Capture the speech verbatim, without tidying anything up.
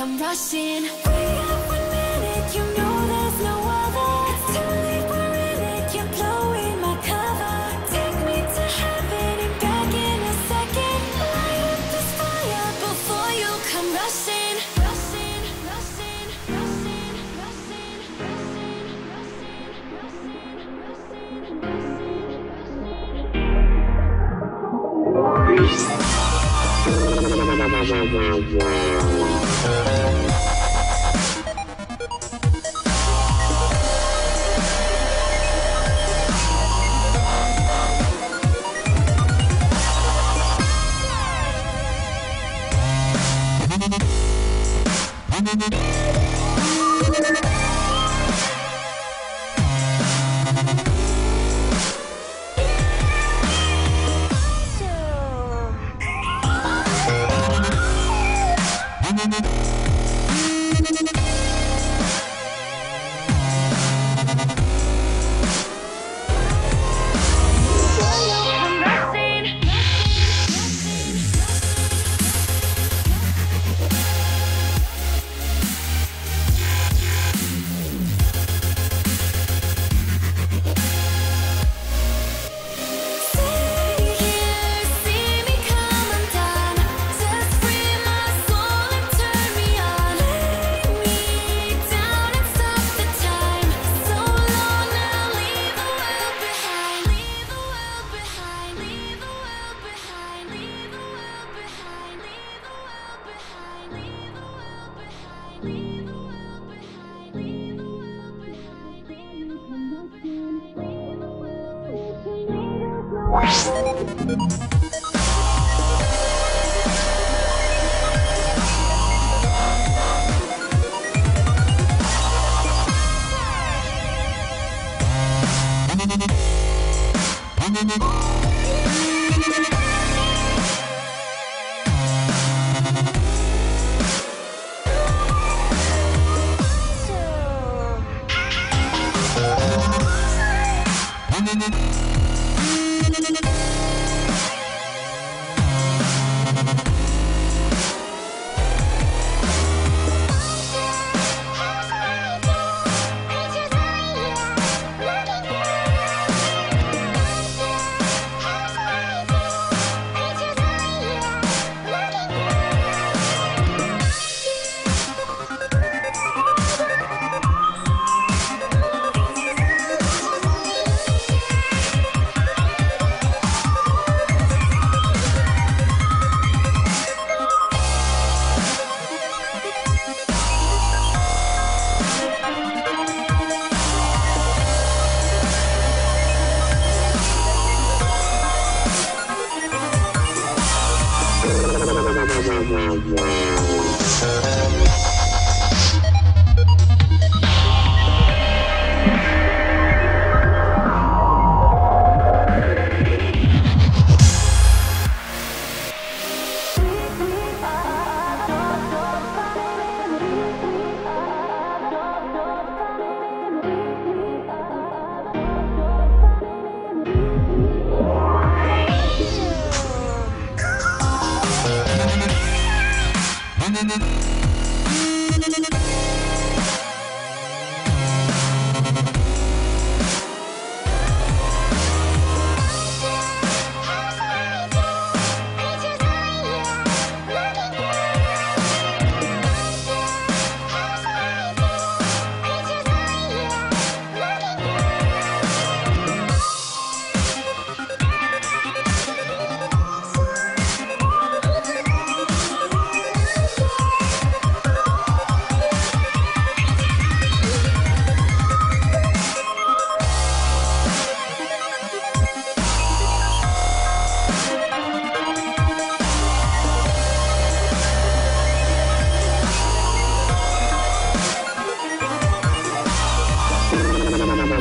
come rushing. Wait up one minute, you know there's no other. It's too late, we're in it, you're blowing my cover. Take me to heaven and back in a second. Light up this fire before you come rushing. Rushing, rushing, rushing, rushing, rushing, rushing, rushing, rushing, rushing, rushing.